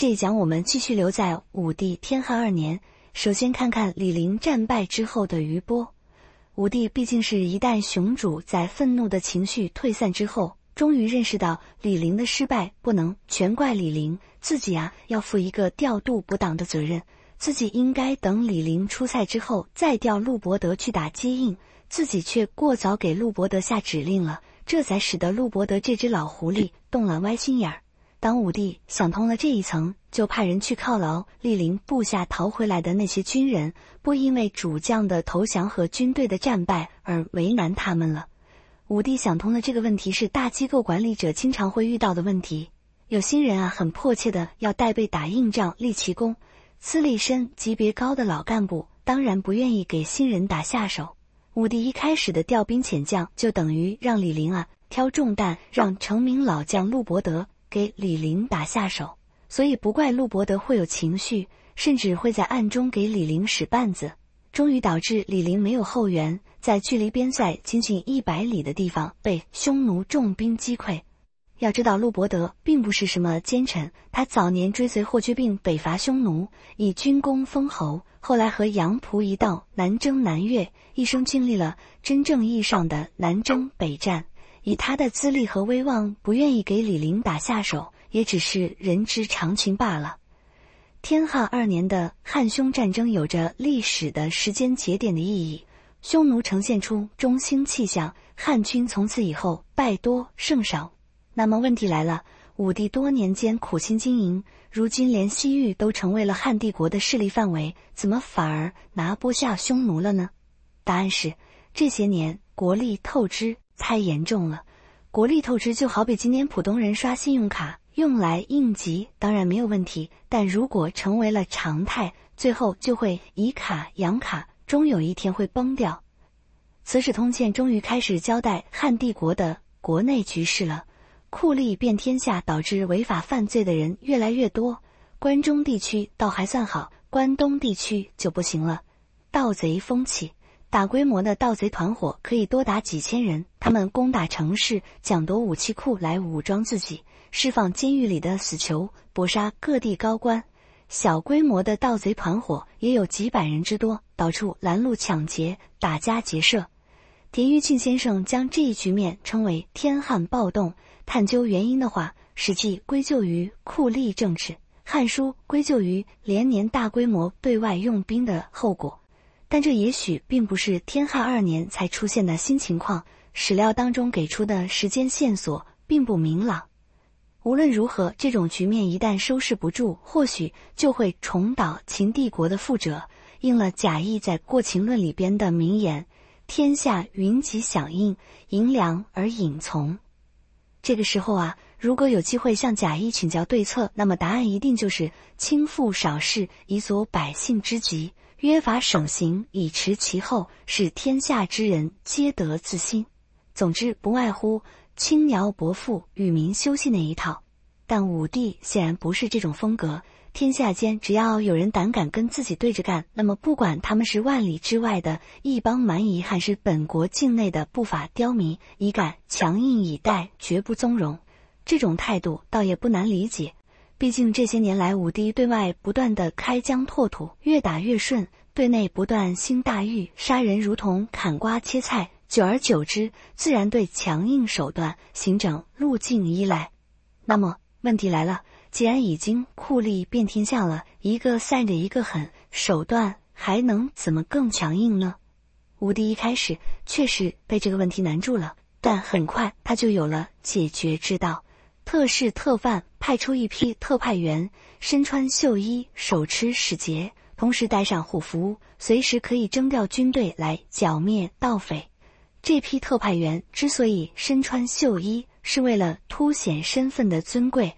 这一讲我们继续留在武帝天汉2年，首先看看李陵战败之后的余波。武帝毕竟是一代雄主，在愤怒的情绪退散之后，终于认识到李陵的失败不能全怪李陵，自己要负一个调度补党的责任，自己应该等李陵出塞之后再调陆伯德去打接应，自己却过早给陆伯德下指令了，这才使得陆伯德这只老狐狸动了歪心眼儿。当武帝想通了这一层，就派人去犒劳李陵部下逃回来的那些军人，不因为主将的投降和军队的战败而为难他们了。武帝想通了这个问题是大机构管理者经常会遇到的问题，有新人很迫切的要带备打硬仗立奇功，资历深级别高的老干部当然不愿意给新人打下手。武帝一开始的调兵遣将就等于让李陵挑重担，让成名老将陆伯德给李陵打下手，所以不怪陆伯德会有情绪，甚至会在暗中给李陵使绊子，终于导致李陵没有后援，在距离边塞仅仅100里的地方被匈奴重兵击溃。要知道陆伯德并不是什么奸臣，他早年追随霍去病北伐匈奴，以军功封侯，后来和杨仆一道南征南越，一生经历了真正意义上的南征北战。以他的资历和威望，不愿意给李陵打下手，也只是人之常情罢了。天汉2年的汉匈战争有着历史的时间节点的意义，匈奴呈现出中兴气象，汉军从此以后败多胜少。那么问题来了，武帝多年间苦心经营，如今连西域都成为了汉帝国的势力范围，怎么反而拿不下匈奴了呢？答案是，这些年国力透支太严重了。国力透支就好比今天普通人刷信用卡用来应急当然没有问题，但如果成为了常态，最后就会以卡养卡，终有一天会崩掉。此史通鉴终于开始交代汉帝国的国内局势了，酷吏遍天下导致违法犯罪的人越来越多，关中地区倒还算好，关东地区就不行了，盗贼风起，大规模的盗贼团伙可以多达几千人，他们攻打城市，抢夺武器库来武装自己，释放监狱里的死囚，捕杀各地高官。小规模的盗贼团伙也有几百人之多，到处拦路抢劫，打家劫舍。田余庆先生将这一局面称为天汉暴动，探究原因的话，史记归咎于酷吏政治，汉书归咎于连年大规模对外用兵的后果。但这也许并不是天汉2年才出现的新情况，史料当中给出的时间线索并不明朗。无论如何，这种局面一旦收拾不住，或许就会重蹈秦帝国的覆辙，应了贾谊在《过秦论》里边的名言：天下云集响应，迎粮而引从。这个时候如果有机会向贾谊请教对策，那么答案一定就是轻赋少事，以佐百姓之急，约法守行，以持其后，使天下之人皆得自新。总之不外乎轻徭薄赋，与民休息那一套。但武帝显然不是这种风格，天下间只要有人胆敢跟自己对着干，那么不管他们是万里之外的一帮蛮夷，还是本国境内的不法刁民，一概强硬以待，绝不纵容。这种态度倒也不难理解，毕竟这些年来武帝对外不断的开疆拓土，越打越顺，对内不断兴大狱，杀人如同砍瓜切菜，久而久之自然对强硬手段行政路径依赖。那么问题来了，既然已经酷吏遍天下了，一个赛着一个狠，手段还能怎么更强硬呢？武帝一开始确实被这个问题难住了，但很快他就有了解决之道。特事特办，派出一批特派员，身穿绣衣，手持使节，同时带上虎符，随时可以征调军队来剿灭盗匪。这批特派员之所以身穿绣衣，是为了凸显身份的尊贵。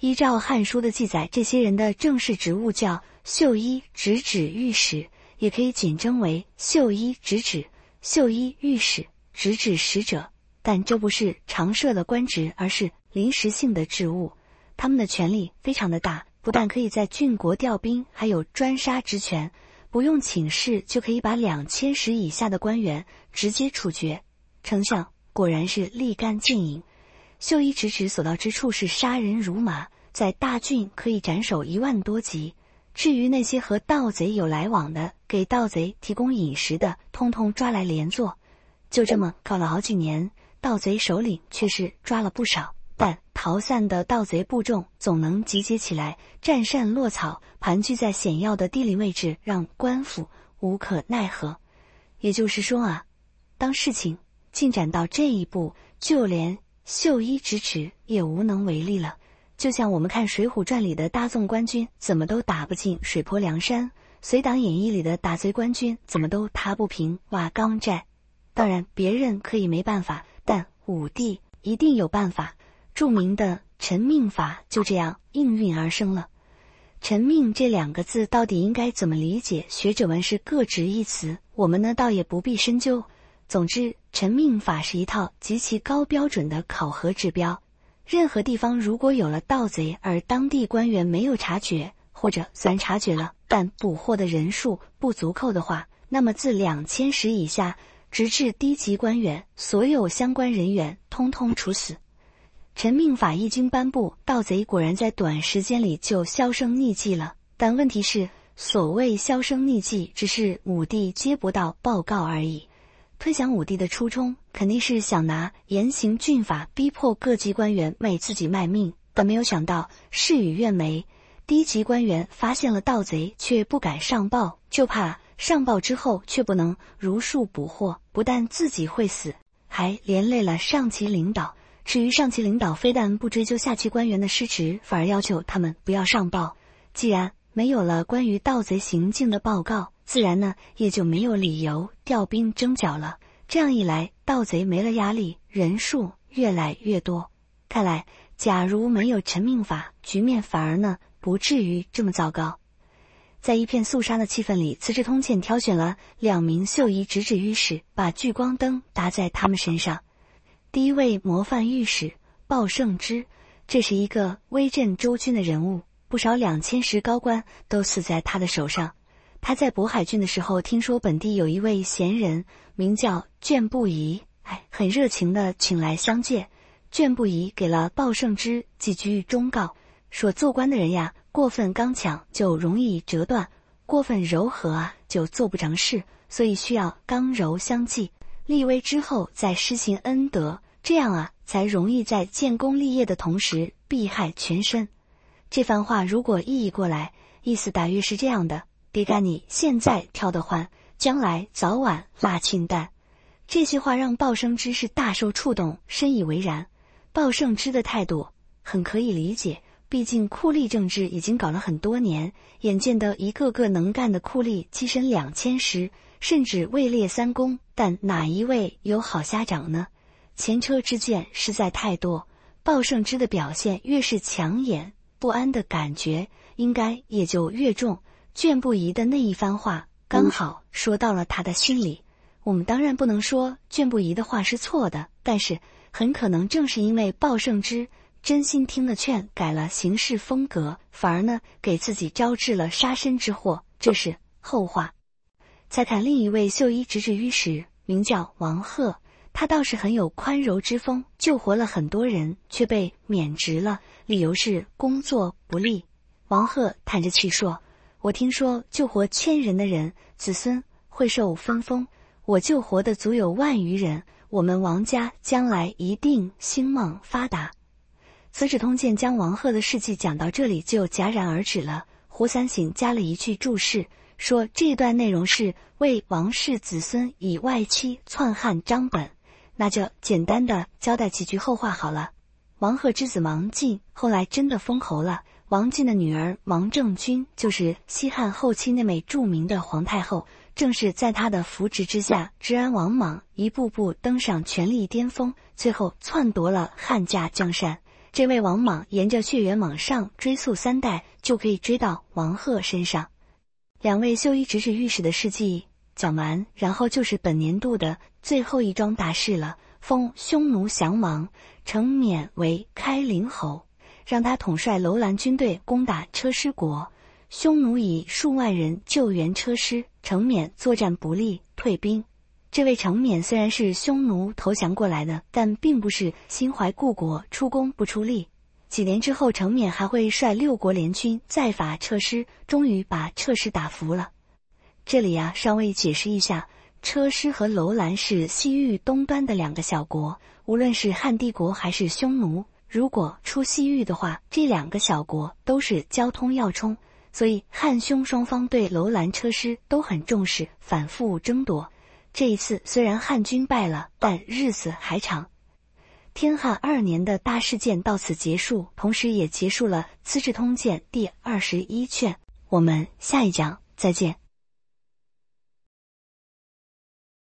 依照《汉书》的记载，这些人的正式职务叫绣衣直指御史，也可以简称为绣衣直指、绣衣御史、直指使者。但这不是常设的官职，而是临时性的职务，他们的权力非常的大，不但可以在郡国调兵，还有专杀职权，不用请示就可以把2000石以下的官员直接处决。丞相果然是立竿见影，绣衣直指所到之处是杀人如麻，在大郡可以斩首1万多级。至于那些和盗贼有来往的，给盗贼提供饮食的，通通抓来连坐。就这么搞了好几年，盗贼首领却是抓了不少，但逃散的盗贼部众总能集结起来，占山落草，盘踞在险要的地理位置，让官府无可奈何。也就是说啊，当事情进展到这一步，就连秀衣直指也无能为力了。就像我们看《水浒传》里的大纵官军怎么都打不进水泊梁山，《隋唐演义》里的打贼官军怎么都踏不平瓦岗寨。当然别人可以没办法，但武帝一定有办法。著名的陈命法就这样应运而生了。陈命这2个字到底应该怎么理解，学者们是各执一词，我们呢倒也不必深究。总之，陈命法是一套极其高标准的考核指标。任何地方如果有了盗贼，而当地官员没有察觉，或者虽然察觉了，但捕获的人数不足够的话，那么自2000石以下，直至低级官员，所有相关人员通通处死。陈命法一经颁布，盗贼果然在短时间里就销声匿迹了。但问题是，所谓销声匿迹，只是武帝接不到报告而已。推想武帝的初衷肯定是想拿严刑峻法逼迫各级官员为自己卖命，但没有想到事与愿违，低级官员发现了盗贼却不敢上报，就怕上报之后却不能如数捕获，不但自己会死，还连累了上级领导。至于上级领导，非但不追究下级官员的失职，反而要求他们不要上报。既然没有了关于盗贼行径的报告，自然呢也就没有理由调兵征剿了。这样一来，盗贼没了压力，人数越来越多。看来假如没有陈命法，局面反而呢不至于这么糟糕。在一片肃杀的气氛里，《资治通鉴》挑选了2名秀仪直指御史，把聚光灯打在他们身上。第一位模范御史鲍胜之，这是一个威震州郡的人物，不少2000石高官都死在他的手上。他在渤海郡的时候，听说本地有一位贤人名叫卷不疑，很热情地请来相见。卷不疑给了鲍胜之几句忠告，说做官的人呀，过分刚强就容易折断，过分柔和啊就做不成事，所以需要刚柔相济，立威之后再施行恩德，这样啊才容易在建功立业的同时避害全身。这番话如果意译过来，意思大约是这样的：别干你现在挑得欢，将来早晚拉清淡。这些话让鲍胜之是大受触动，深以为然。鲍胜之的态度很可以理解，毕竟酷吏政治已经搞了很多年，眼见的一个个能干的酷吏跻身2000石，甚至位列3公，但哪一位有好下场呢？前车之鉴实在太多，鲍胜之的表现越是抢眼，不安的感觉应该也就越重。卷不疑的那一番话刚好说到了他的心里。我们当然不能说卷不疑的话是错的，但是很可能正是因为鲍胜之真心听了劝，改了行事风格，反而呢给自己招致了杀身之祸，这是后话。再看另一位秀衣直指御史，名叫王贺，他倒是很有宽柔之风，救活了很多人，却被免职了，理由是工作不力。王贺叹着气说，我听说救活1000人的人子孙会受分封，我救活的足有万余人，我们王家将来一定兴旺发达。资治通鉴将王贺的事迹讲到这里就戛然而止了。胡三省加了一句注释，说这段内容是为王氏子孙以外戚篡汉章本。那就简单的交代几句后话好了。王贺之子王进后来真的封侯了，王进的女儿王政君就是西汉后期那位著名的皇太后，正是在她的扶植之下，治安王莽一步步登上权力巅峰，最后篡夺了汉家江山。这位王莽沿着血缘往上追溯3代，就可以追到王贺身上。2位秀衣直指御史的事迹讲完，然后就是本年度的最后一桩大事了，封匈奴降王程勉为开陵侯，让他统帅楼兰军队攻打车师国。匈奴以数万人救援车师，程勉作战不利退兵。这位程勉虽然是匈奴投降过来的，但并不是心怀故国出工不出力，几年之后，程冕还会率六国联军再伐车师，终于把车师打服了。这里啊，稍微解释一下，车师和楼兰是西域东端的两个小国，无论是汉帝国还是匈奴，如果出西域的话，这两个小国都是交通要冲，所以汉匈双方对楼兰车师都很重视，反复争夺。这一次虽然汉军败了，但日子还长。天汉二年的大事件到此结束，同时也结束了《资治通鉴》第21卷。我们下一讲再见。